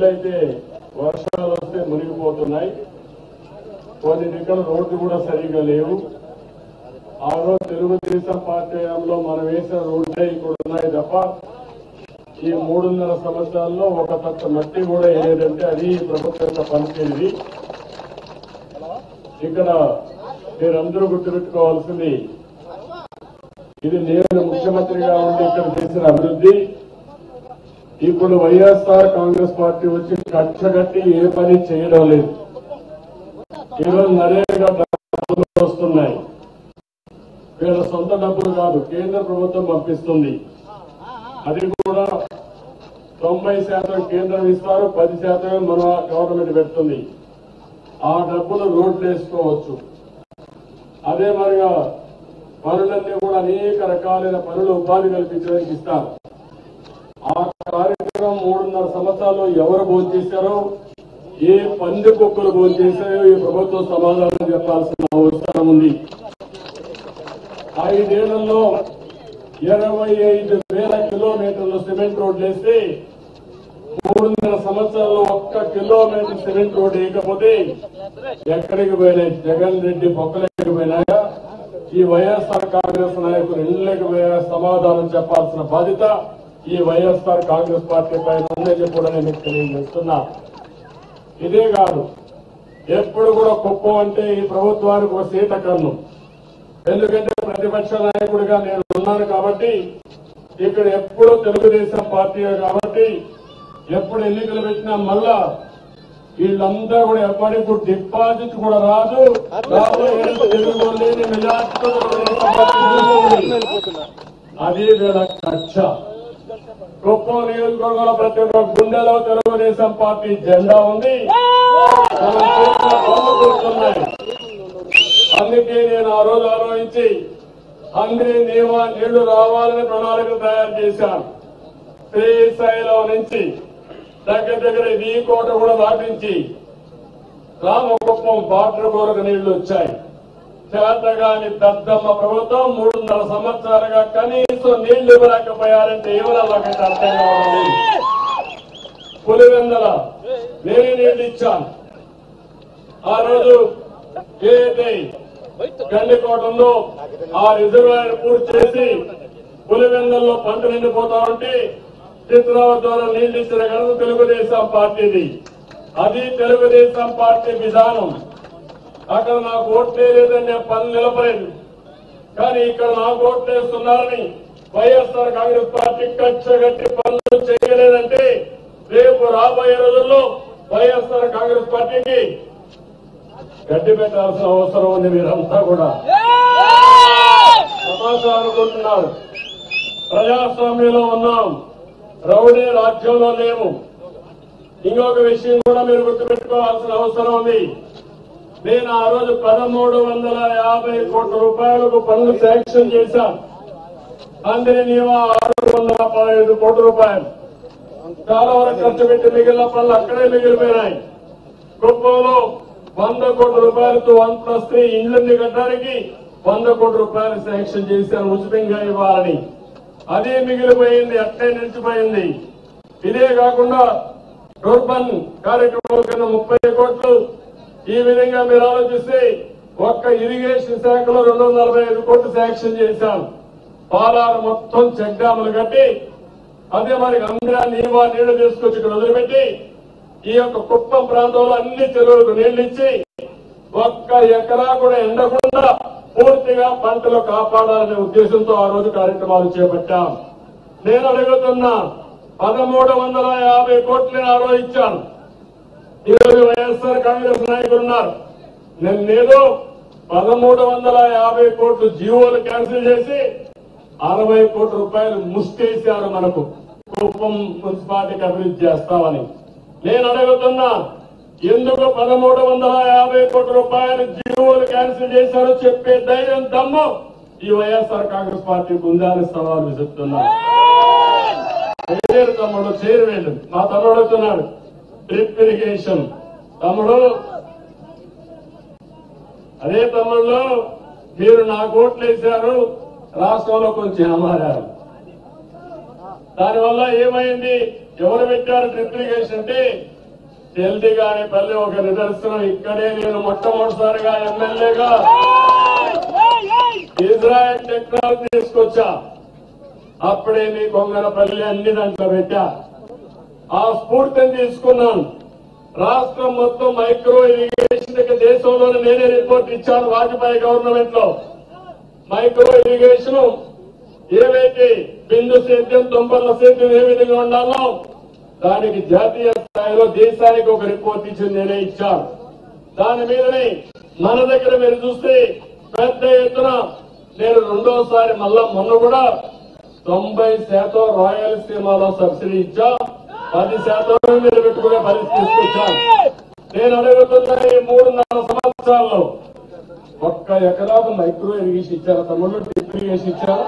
ఇళ్ళైతే వర్షాలు వస్తే మునిగిపోతున్నాయి. కొన్ని దగ్గర రోడ్లు కూడా సరిగా లేవు. ఆ రోజు తెలుగుదేశం పార్టీ హయాంలో మనం వేసిన రోడ్లే ఇక్కడ ఉన్నాయి తప్ప ఈ 3.5 సంవత్సరాల్లో ఒక పక్క మట్టి కూడా ఏదంటే అది ప్రభుత్వ పనిచేది. ఇక్కడ మీరందరూ గుర్తుపెట్టుకోవాల్సింది ఇది నేను ముఖ్యమంత్రిగా ఉండి ఇక్కడ చేసిన అభివృద్ధి. ఇప్పుడు వైఎస్ఆర్ కాంగ్రెస్ పార్టీ వచ్చి కట్టగట్టి ఏ పని చేయడం లేదు. ఈరోజు నరేగా డబ్బులు వస్తున్నాయి, వీళ్ళ సొంత డబ్బులు కాదు, కేంద్ర ప్రభుత్వం పంపిస్తుంది. అది కూడా 90% కేంద్రం ఇస్తారు, 10% మన గవర్నమెంట్ పెడుతుంది. ఆ డబ్బులు రోడ్లు వేసుకోవచ్చు. అదే మరిగా పనులన్నీ కూడా అనేక రకాలైన పనులు ఉపాధి కల్పించడానికి ఇస్తారు. ఆ కార్యక్రమం 3.5 సంవత్సరాలు ఎవరు భోజేశారో, ఏ పంది కుక్కలు భోజేశారో ఈ ప్రభుత్వం సమాధానం చెప్పాల్సిన అవసరం ఉంది. 5 ఏళ్లలో 25,000 కిలోమీటర్లు సిమెంట్ రోడ్లు వేస్తే 3.5 సంవత్సరాల్లో 1 కిలోమీటర్ సిమెంట్ రోడ్డు వేయకపోతే ఎక్కడికి పోయినాయి? జగన్ రెడ్డి పొక్కలేకి పోయినాయా? ఈ వైఎస్ఆర్ కాంగ్రెస్ నాయకులు ఇళ్ళకి పోయినా సమాధానం చెప్పాల్సిన బాధ్యత ఈ వైఎస్ఆర్ కాంగ్రెస్ పార్టీ పైన ఉందని కూడా నేను తెలియజేస్తున్నా. ఇదే కాదు, ఎప్పుడు కూడా కుప్పం అంటే ఈ ప్రభుత్వానికి ఒక సీత కన్ను. ఎందుకంటే ప్రతిపక్ష నాయకుడిగా నేను ఉన్నాను కాబట్టి, ఇక్కడ ఎప్పుడు తెలుగుదేశం పార్టీ కాబట్టి ఎప్పుడు ఎన్నికలు పెట్టినా మళ్ళా వీళ్ళంతా కూడా ఎప్పటికీ డిపాజిట్ కూడా రాదు. అది వీళ్ళ కక్ష. కుప్పం నియోజకవర్గంలో ప్రతి ఒక్క గుండెలో తెలుగుదేశం పార్టీ జెండా ఉంది. అందుకే నేను ఆ రోజు ఆలోచించి అందరి నీళ్లు రావాలని ప్రణాళిక తయారు చేశాను. శ్రీశైలం నుంచి దగ్గర దగ్గర ఈ కోట కూడా దాటించి రామకుప్పం బార్డర్ కోరకు నీళ్లు వచ్చాయి. చేతగాని దద్దమ్మ ప్రభుత్వం 3.5 సంవత్సరాలుగా కనీసం నీళ్లు ఇవ్వలేకపోయారంటే ఎవరో నాకైతే అర్థం కావాలి. పులివెందల నేను నీళ్లు ఇచ్చాను. ఆ రోజు ఏదైతే గండికోట ఉందో ఆ రిజర్వాయర్ పూర్తి చేసి పులివెందల్లో పంట నిండిపోతా ఉంటే చిత్రావతి ద్వారా నీళ్లు ఇచ్చిన ఘనత తెలుగుదేశం పార్టీది. అది తెలుగుదేశం పార్టీ విధానం. అక్కడ నాకు ఓట్లే లేదని నేను పని నిలబడలేదు, కానీ ఇక్కడ నాకు ఓట్లేస్తున్నారని వైఎస్ఆర్ కాంగ్రెస్ పార్టీ కచ్చగట్టి పనులు చేయలేదంటే రేపు రాబోయే రోజుల్లో వైఎస్ఆర్ కాంగ్రెస్ పార్టీకి గడ్డి పెట్టాల్సిన అవసరం ఉంది. మీరంతా కూడా సమాచారం అనుకుంటున్నారు. ప్రజాస్వామ్యంలో ఉన్నాం, రౌడీ రాజ్యంలో లేము. ఇంకొక విషయం కూడా మీరు గుర్తుపెట్టుకోవాల్సిన అవసరం ఉంది. నేను ఆ రోజు 1,350 కోట్ల రూపాయలకు పనులు శాంక్షన్ చేశాను. అందులో నేను 615 కోట్ల రూపాయలు చాలా వరకు ఖర్చు పెట్టి మిగిలిన పనులు అక్కడే మిగిలిపోయినాయి. కుప్పంలో 100 కోట్ల రూపాయలతో 1+3 ఇండ్లన్నీ కట్టడానికి 100 కోట్ల రూపాయలు శాంక్షన్ చేశారు, ఉచితంగా ఇవ్వాలని. అదే మిగిలిపోయింది, అట్లే నిలిచిపోయింది. ఇదే కాకుండా రూర్బన్ కార్యక్రమం కింద 30 కోట్లు. ఈ విధంగా మీరు ఆలోచిస్తే ఒక్క ఇరిగేషన్ శాఖలో 245 కోట్లు శాంక్షన్ చేశాం. పాలాలు మొత్తం చెక్ డ్యాములు కట్టి అదే మరి అందరూ నీళ్లు తీసుకొచ్చి ఇక్కడ వదిలిపెట్టి ఈ యొక్క కుప్పం ప్రాంతంలో అన్ని చెరువులకు నీళ్లు ఇచ్చి 1 ఎకరా కూడా ఎండకుండా పూర్తిగా పంటలు కాపాడాలనే ఉద్దేశంతో ఆ రోజు కార్యక్రమాలు చేపట్టాం. నేను అడుగుతున్నా 1,350 కోట్లు నేను ఆ రోజు ఇచ్చాను. ఈరోజు వైఎస్ఆర్ కాంగ్రెస్ నాయకులు ఉన్నారు, నేను 1,350 కోట్లు జీవోలు క్యాన్సిల్ చేసి 60 కోట్ల రూపాయలు ముస్కేశారు మనకు కుప్పం మున్సిపాలిటీకి అభివృద్ధి చేస్తామని. నేను అడుగుతున్నా ఎందుకు 1,350 కోట్ల రూపాయలు జీవోలు క్యాన్సిల్ చేశారో చెప్పే ధైర్యం, దమ్ము ఈ వైఎస్ఆర్ కాంగ్రెస్ పార్టీకి ఉందా అని సవాల్ విసురుతున్నా. తమ్ముడు చేరువేడు మా తమ్ముడు అడుగుతున్నాడు డ్రిప్ ఇరిగేషన్. తమ్ముడు అదే తమ్ముళ్ళు మీరు నా కోట్లు వేశారు, రాష్ట్రంలో కొంచెం అమారారు. దానివల్ల ఏమైంది? ఎవరు పెట్టారు డ్రిప్ ఇరిగేషన్ అంటే జల్ది గారి పల్లె ఒక నిదర్శనం ఇక్కడే నేను మొట్టమొదటిసారిగా ఎమ్మెల్యేగా ఇజ్రాయెల్ టెక్నాలజీ తీసుకొచ్చా. అప్పుడే మీ కొంగనపల్లి అన్ని దాంట్లో పెట్టా. ఆ స్ఫూర్తిని తీసుకున్నాను. రాష్ట్రం మొత్తం మైక్రో ఇరిగేషన్ దేశంలోనే నేనే రిపోర్ట్ ఇచ్చాను. వాజ్పేయి గవర్నమెంట్ లో మైక్రో ఇరిగేషన్ ఏవైతే బిందు సేద్యం దుంపర్ల సేద్యం ఏ విధంగా ఉండాలో దానికి జాతీయ స్థాయిలో దేశానికి ఒక రిపోర్ట్ ఇచ్చింది నేనే ఇచ్చాను. దాని మీదనే మన దగ్గర మీరు చూస్తే పెద్ద ఎత్తున నేను రెండోసారి మళ్ళా మొన్న కూడా 90% రాయలసీమలో సబ్సిడీ ఇచ్చా, 10% మీరు పెట్టుకునే పరిస్థితి తీసుకొచ్చాను. నేను అడుగుతున్నా ఈ 3-4 సంవత్సరాల్లో 1 ఎకరాకు మైక్రో ఇరిగేషన్ ఇచ్చారా తమ్ముళ్ళు? డ్రిప్ ఇరిగేషన్ ఇచ్చారా?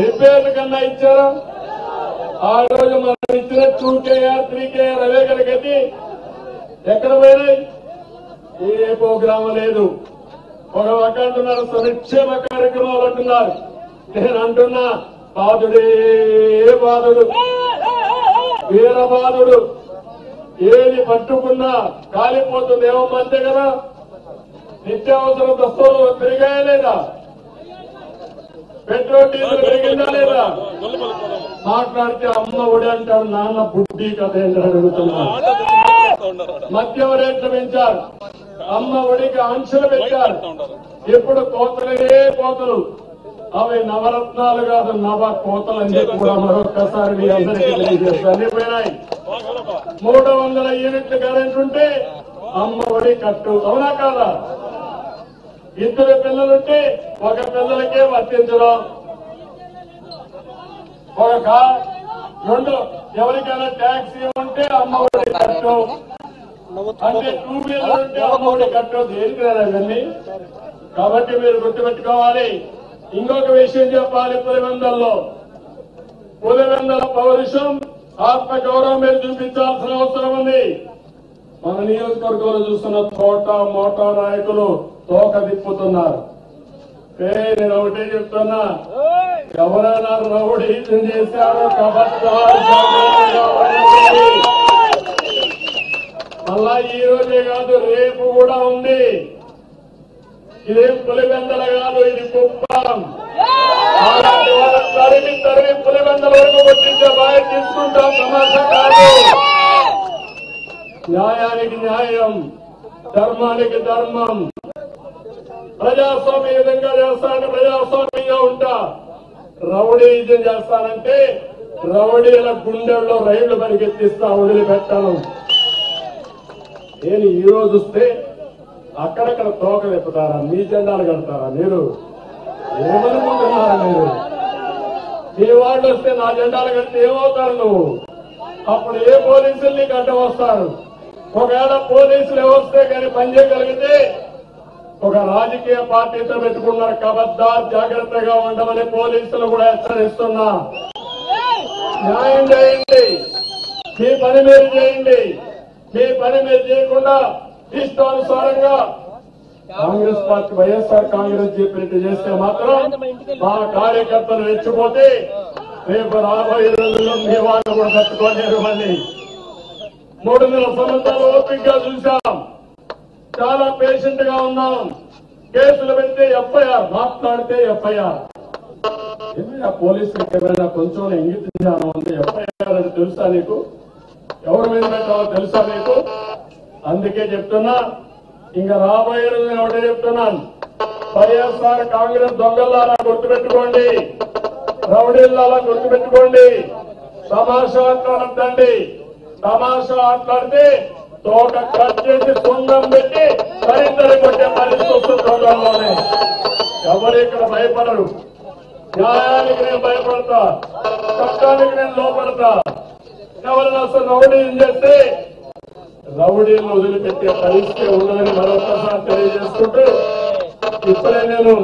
రిపేర్ల కన్నా ఇచ్చారా? ఆ రోజు మనం ఇచ్చిన 2 KR 3 KR అవే కనుకటి ఎక్కడ పోయినాయి? ఏ ప్రోగ్రామ్ లేదు. ఒక అంటున్నారు సంక్షేమ కార్యక్రమాలు అంటున్నారు. నేను అంటున్నా బాధుడే బాధుడు, వీర బాధుడు. ఏది పట్టుకున్నా కాలిపోతుంది ఏమమ్మ, అంతే కదా? నిత్యావసర వస్తువులు పెరిగాయా లేదా? పెట్రోల్ డీజిల్ పెరిగిందా లేదా? మాట్లాడితే అమ్మ ఒడి అంటాడు, నాన్న బుద్ధి కథ అడుగుతున్నారు. మద్యం రేట్లు పెంచారు, అమ్మ ఒడికి ఆంక్షలు పెట్టారు. ఎప్పుడు కోతలే కోతలు. అవి నవరత్నాలు కాదు, నవ కోతలు అని చెప్పి కూడా మరొక్కసారి మీ అందరికీ తెలియజేస్తాయి. 300 యూనిట్లు కరెంట్ ఉంటే అమ్మ ఒడి కట్టు, అవునా కాదా? 2 పిల్లలుంటే 1 పిల్లలకే వర్తించడం, 1 2 ఎవరికైనా ట్యాక్సీ ఉంటే అమ్మ ఒడి కట్టు, అంటే 2 వీలర్ ఉంటే అమ్మ ఒడి కట్టు. దేనికి రాదండి? కాబట్టి మీరు గుర్తుపెట్టుకోవాలి. ఇంకొక విషయం చెప్పాలి. పులివెందల పౌరుషం ఆత్మ గౌరవం మీరు చూపించాల్సిన అవసరం ఉంది. మన నియోజకవర్గంలో చూస్తున్న తోట మోటా నాయకులు తోక తిప్పుతున్నారు. నేను ఒకటే చెప్తున్నా, ఎవరైనా రౌడీజం చేశారో అలా ఈ రోజే కాదు రేపు కూడా ఉంది. ఇదేం పులివెందల కాదు, ఇది కుప్పం. తరిమి తరిమి పులివెందల వరకు వచ్చించే బాధ్యత తీసుకుంటాం. సమస్య కాదు. న్యాయానికి న్యాయం, ధర్మానికి ధర్మం. ప్రజాస్వామ్య విధంగా చేస్తానని ప్రజాస్వామ్యంగా ఉంటా. రౌడీజం చేస్తానంటే రౌడీల గుండెల్లో రైళ్లు పరిగెత్తిస్తా, వదిలిపెట్టాను. నేను ఈ రోజు వస్తే అక్కడక్కడ తోక విప్పుతారా? మీ జెండాలు కడతారా? మీరు ఏమనుకుంటున్నారా? మీరు మీ వాళ్ళు వస్తే నా జెండాలు కడితే ఏమవుతారు నువ్వు? అప్పుడు ఏ పోలీసులు నీకు అడ్డం వస్తారు? ఒకవేళ పోలీసులు ఎవరిస్తే కానీ పని చేయగలిగితే ఒక రాజకీయ పార్టీతో పెట్టుకున్నారు కాబట్టి జాగ్రత్తగా ఉండమని పోలీసులు కూడా హెచ్చరిస్తున్నా. న్యాయం చేయండి, మీ పని మీరు చేయండి. మీ పని మీరు చేయకుండా ఇష్టానుసారంగా కాంగ్రెస్ పార్టీ, వైఎస్ఆర్ కాంగ్రెస్ చెప్పినట్టు చేస్తే మాత్రం మా కార్యకర్తలు రెచ్చిపోతే రేపు రాబోయే రోజుల్లో మీ వాళ్ళు కూడా తట్టుకోలేరు. మళ్ళీ 300 సంవత్సరాలు ఓపికగా చూశాం, చాలా పేషెంట్ గా ఉన్నాం. కేసులు పెడితే ఎఫ్ఐఆర్, మాట్లాడితే ఎఫ్ఐఆర్. ఏమైనా పోలీసులకు ఏమైనా కొంచెం ఇంగిత జ్ఞానం ఉంది? ఎఫ్ఐఆర్ అని తెలుసా నీకు? ఎవరి మీద పెట్టాలో తెలుసా నీకు? అందుకే చెప్తున్నా, ఇంకా రాబోయే రోజు నేను ఒకటే చెప్తున్నాను, వైఎస్ఆర్ కాంగ్రెస్ దొంగలారా గుర్తుపెట్టుకోండి, రౌడీల్లారా గుర్తుపెట్టుకోండి. తమాషా ఆటలాడద్దండి. తమాషా ఆటలాడితే తోట కట్ చేసి సొంతం పెట్టి తరితరి కొట్టే పరిస్థితి వస్తుందోనే. ఎవరు ఇక్కడ భయపడరు. న్యాయానికి నేను భయపడతా, చట్టానికి నేను లోపడతా. ఎవరైనా అసలు రౌడీజం చేస్తే రౌడీలను వదిలిపెట్టే పరిస్థితి ఉండదని మరొకసారి తెలియజేసుకుంటూ ఇప్పుడే నేను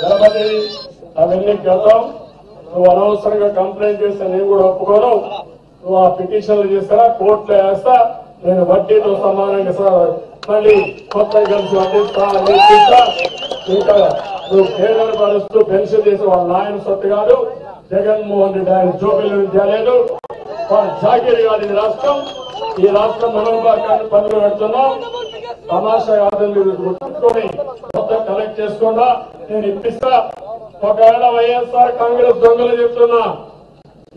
గణపతి అవన్నీ గతం. నువ్వు అనవసరంగా కంప్లైంట్ చేస్తే నేను కూడా ఒప్పుకోను. నువ్వు ఆ పిటిషన్లు చేస్తారా? కోర్టులో వేస్తా. నేను వడ్డీతో సమానంగా మళ్ళీ కొత్తగా పేదల పరిస్థితులు పెన్షన్ చేసే వాళ్ళ నాయన సొత్తు గారు జగన్మోహన్ రెడ్డి ఆయన జోబీలు తేలేదు. వాళ్ళ జాకీర్ గారి రాష్ట్రం ఈ రాష్ట్రం మనోభాగాన్ని పనులు పెడుతున్నాం. తమాషా యాదలు గుర్తుకొని మొత్తం కలెక్ట్ చేసుకుండా నేను ఇప్పిస్తా. ఒకవేళ వైఎస్ఆర్ కాంగ్రెస్ దొంగలు చెప్తున్నా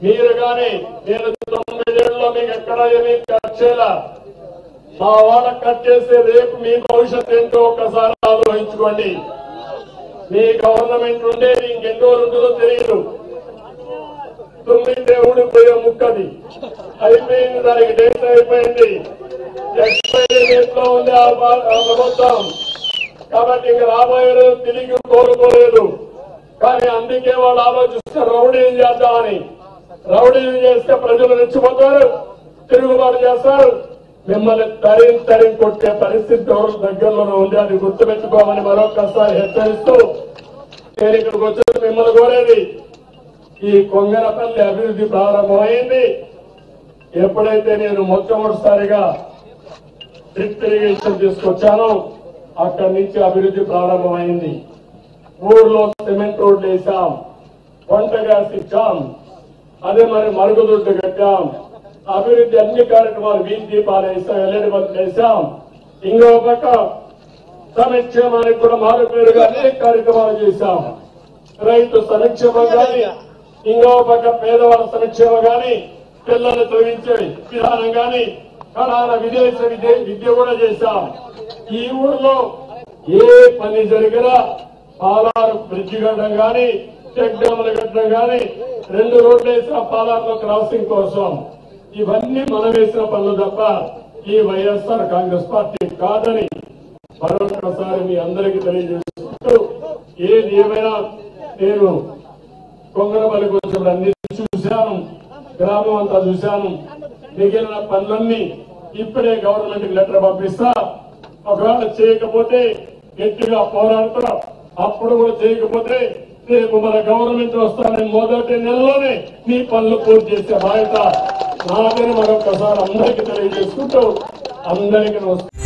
మీరు కానీ నేను 9 ఏళ్లలో మీకు ఎక్కడ ఏమీ కట్టేలా మా వాళ్ళ కట్ చేసే రేపు మీ భవిష్యత్ ఏంటో ఒక్కసారి ఆలోచించుకోండి. మీ గవర్నమెంట్ ఉండేది ఇంకెన్నో ఉంటుందో తెలియదు. తుమ్మితే ఊడిపోయే ముక్కది అయిపోయింది. దానికి డేట్ అయిపోయింది. ఎక్స్పైరీ డేట్ లో ఉంది ఆ ప్రభుత్వం. కాబట్టి ఇక రాబోయే రోజు తిరిగి కోరుకోలేదు. కానీ అందుకే వాళ్ళు ఆలోచిస్తే రౌడీలు చేద్దామని. రౌడీలు చేస్తే ప్రజలు రెచ్చిపోతారు, తిరుగుబాటు చేస్తారు. మిమ్మల్ని తరిం కొట్టే పరిస్థితి దగ్గరలోనే ఉంది. అది గుర్తుపెట్టుకోమని మరొకసారి హెచ్చరిస్తూ నేను ఇక్కడికి వచ్చేది మిమ్మల్ని కోరేది. ఈ కొంగరపల్లి అభివృద్ధి ప్రారంభమైంది. ఎప్పుడైతే నేను మొట్టమొదటిసారిగా డ్రిప్ ఇరిగేషన్ తీసుకొచ్చానో అక్కడి నుంచి అభివృద్ధి ప్రారంభమైంది. ఊర్లో సిమెంట్ రోడ్లు వేసాం, వంట గ్యాస్ ఇచ్చాం, అదే మరి మరుగుదొడ్డు కట్టాం. అభివృద్ధి అన్ని కార్యక్రమాలు వీధి దీపాలు వేసాం, ఎల్లడి బతులు వేసాం. ఇంకో పక్క సంక్షేమానికి కూడా మారుపేరుగా అనేక కార్యక్రమాలు చేశాం. రైతు సంక్షేమం కానీ, ఇంకో పక్క పేదవాళ్ళ సంక్షేమం కానీ, పిల్లలు తొలగించే విధానం కానీ, కళాన విదేశ విద్య కూడా చేశాం. ఈ ఊర్లో ఏ పని జరిగినా పాలారు బ్రిడ్జి కట్టడం కానీ, చెక్ డ్యాములు కట్టడం కానీ, 2 రోడ్లు వేసిన పాలారులో క్రాసింగ్ కోసం ఇవన్నీ మనం వేసిన పనులు తప్ప ఈ వైఎస్ఆర్ కాంగ్రెస్ పార్టీ కాదని మరొకసారి మీ అందరికీ తెలియజేస్తూ ఏది ఏమైనా నేను కొంగరపల్లికి వచ్చినప్పుడు అన్ని చూశాను, గ్రామం అంతా చూశాను. మిగిలిన పనులన్నీ ఇప్పుడే గవర్నమెంట్ కి లెటర్ పంపిస్తా. ఒకవేళ చేయకపోతే గట్టిగా పోరాడతా. అప్పుడు కూడా చేయకపోతే రేపు మన గవర్నమెంట్ వస్తానే మొదటి నెలలోనే మీ పనులు పూర్తి చేసే బాధ్యత నాదని మరొకసారి అందరికీ తెలియజేసుకుంటూ అందరికీ